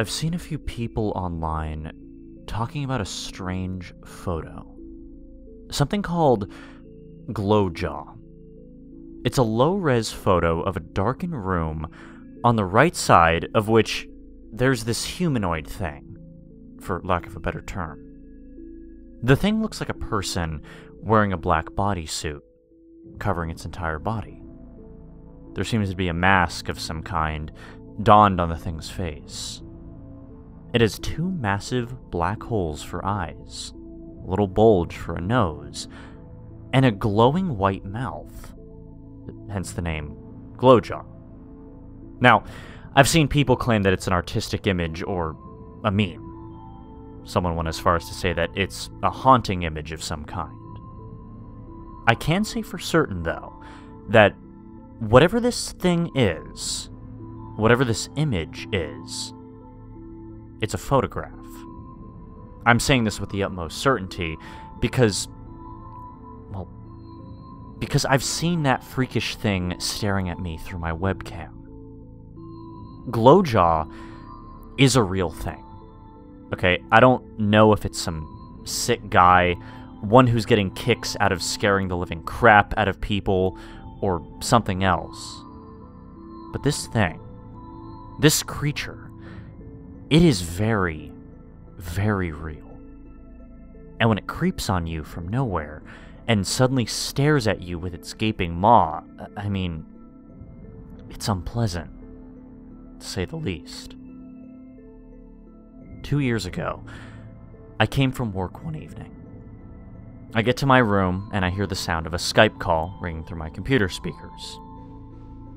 I've seen a few people online talking about a strange photo. Something called Glowjaw. It's a low-res photo of a darkened room on the right side of which there's this humanoid thing, for lack of a better term. The thing looks like a person wearing a black bodysuit, covering its entire body. There seems to be a mask of some kind donned on the thing's face. It has two massive black holes for eyes, a little bulge for a nose, and a glowing white mouth, hence the name Glowjaw. Now, I've seen people claim that it's an artistic image or a meme. Someone went as far as to say that it's a haunting image of some kind. I can say for certain, though, that whatever this thing is, whatever this image is, it's a photograph. I'm saying this with the utmost certainty because, well, because I've seen that freakish thing staring at me through my webcam. Glowjaw is a real thing. Okay, I don't know if it's some sick guy, one who's getting kicks out of scaring the living crap out of people, or something else. But this thing, this creature, it is very, very real. And when it creeps on you from nowhere, and suddenly stares at you with its gaping maw, I mean, it's unpleasant, to say the least. 2 years ago, I came from work one evening. I get to my room, and I hear the sound of a Skype call ringing through my computer speakers.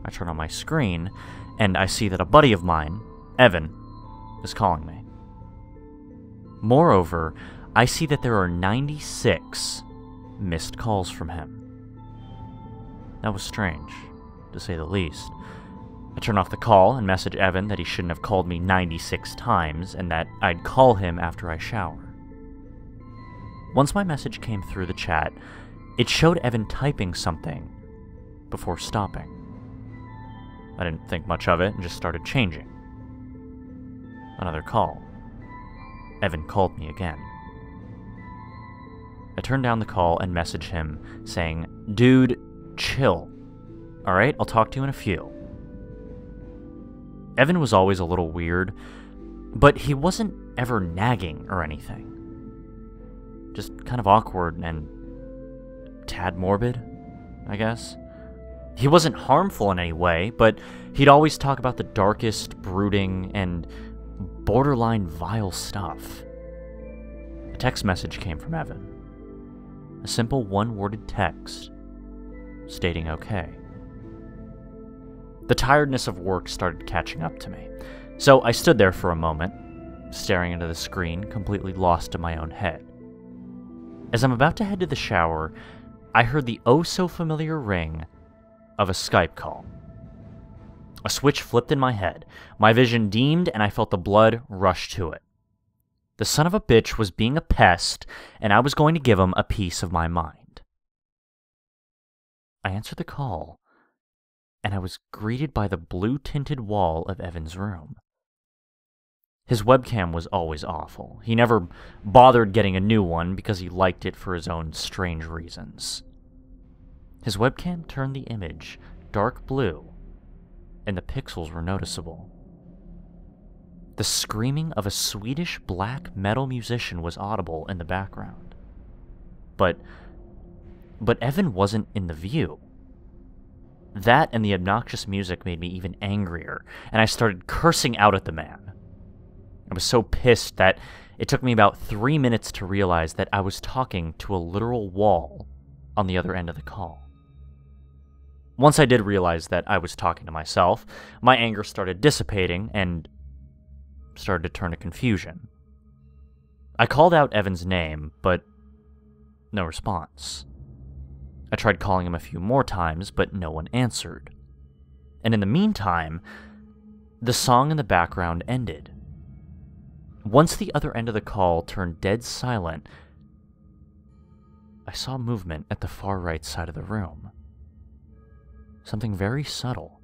I turn on my screen, and I see that a buddy of mine, Evan, is calling me. Moreover, I see that there are 96 missed calls from him. That was strange, to say the least. I turn off the call and message Evan that he shouldn't have called me 96 times and that I'd call him after I shower. Once my message came through the chat, it showed Evan typing something before stopping. I didn't think much of it and just started changing. Another call. Evan called me again. I turned down the call and messaged him saying, "Dude, chill. Alright, I'll talk to you in a few." Evan was always a little weird, but he wasn't ever nagging or anything. Just kind of awkward and tad morbid, I guess. He wasn't harmful in any way, but he'd always talk about the darkest, brooding, and borderline vile stuff. A text message came from Evan. A simple one-worded text stating okay. The tiredness of work started catching up to me, so I stood there for a moment, staring into the screen, completely lost in my own head. As I'm about to head to the shower, I heard the oh-so-familiar ring of a Skype call. A switch flipped in my head, my vision dimmed, and I felt the blood rush to it. The son of a bitch was being a pest, and I was going to give him a piece of my mind. I answered the call, and I was greeted by the blue-tinted wall of Evan's room. His webcam was always awful. He never bothered getting a new one because he liked it for his own strange reasons. His webcam turned the image dark blue, and the pixels were noticeable. The screaming of a Swedish black metal musician was audible in the background. But Evan wasn't in the view. That and the obnoxious music made me even angrier, and I started cursing out at the man. I was so pissed that it took me about 3 minutes to realize that I was talking to a literal wall on the other end of the call. Once I did realize that I was talking to myself, my anger started dissipating and started to turn to confusion. I called out Evan's name, but no response. I tried calling him a few more times, but no one answered. And in the meantime, the song in the background ended. Once the other end of the call turned dead silent, I saw movement at the far right side of the room. Something very subtle.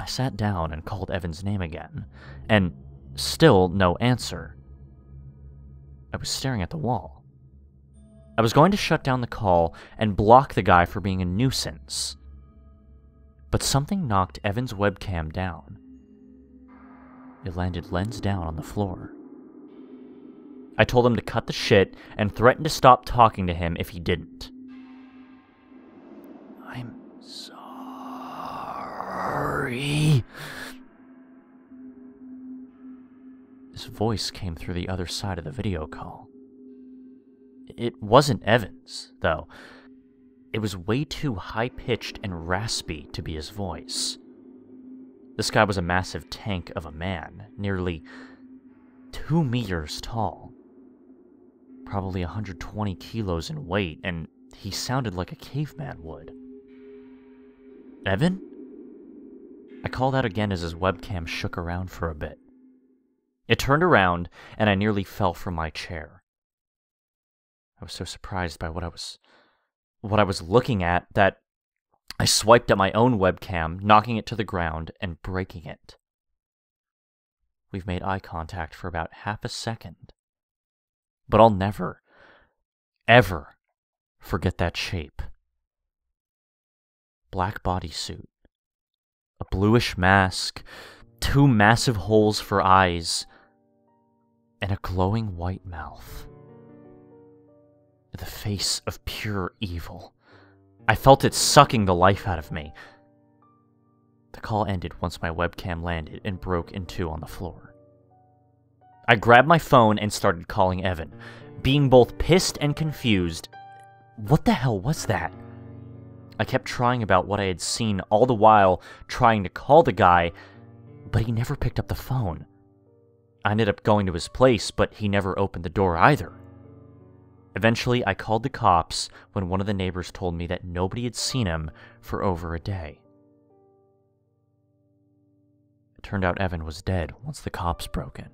I sat down and called Evan's name again, and still no answer. I was staring at the wall. I was going to shut down the call and block the guy for being a nuisance. But something knocked Evan's webcam down. It landed lens down on the floor. I told him to cut the shit and threatened to stop talking to him if he didn't. I'm sorry. This voice came through the other side of the video call. It wasn't Evan's, though. It was way too high-pitched and raspy to be his voice. This guy was a massive tank of a man, nearly 2 meters tall. Probably 120 kilos in weight, and he sounded like a caveman would. Evan? I called out again as his webcam shook around for a bit. It turned around, and I nearly fell from my chair. I was so surprised by what I was looking at that I swiped at my own webcam, knocking it to the ground and breaking it. We've made eye contact for about half a second. But I'll never, ever forget that shape. Black bodysuit, a bluish mask, 2 massive holes for eyes, and a glowing white mouth. The face of pure evil. I felt it sucking the life out of me. The call ended once my webcam landed and broke in 2 on the floor. I grabbed my phone and started calling Evan, being both pissed and confused. What the hell was that? I kept trying about what I had seen all the while, trying to call the guy, but he never picked up the phone. I ended up going to his place, but he never opened the door either. Eventually, I called the cops when one of the neighbors told me that nobody had seen him for over a day. It turned out Evan was dead once the cops broke in.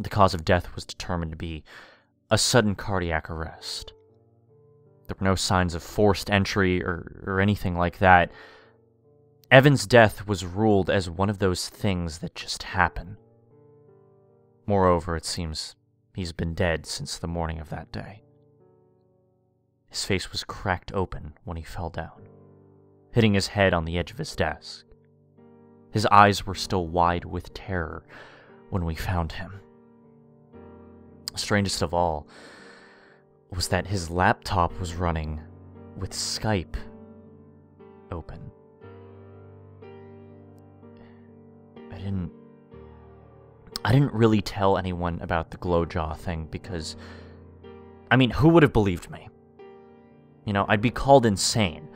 The cause of death was determined to be a sudden cardiac arrest. There were no signs of forced entry or anything like that. Evan's death was ruled as one of those things that just happen. Moreover, it seems he's been dead since the morning of that day. His face was cracked open when he fell down, hitting his head on the edge of his desk. His eyes were still wide with terror when we found him. Strangest of all was that his laptop was running with Skype open. I didn't really tell anyone about the Glowjaw thing because, I mean, who would have believed me? You know, I'd be called insane.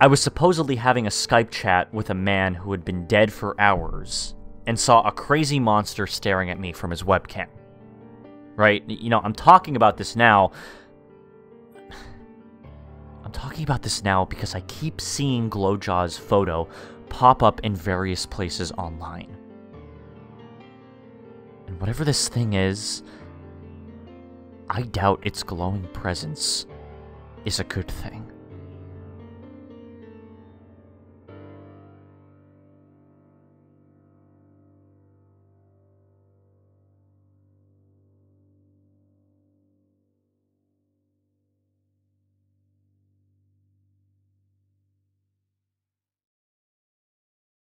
I was supposedly having a Skype chat with a man who had been dead for hours and saw a crazy monster staring at me from his webcam. Right? You know, I'm talking about this now because I keep seeing Glowjaw's photo pop up in various places online. And whatever this thing is, I doubt its glowing presence is a good thing.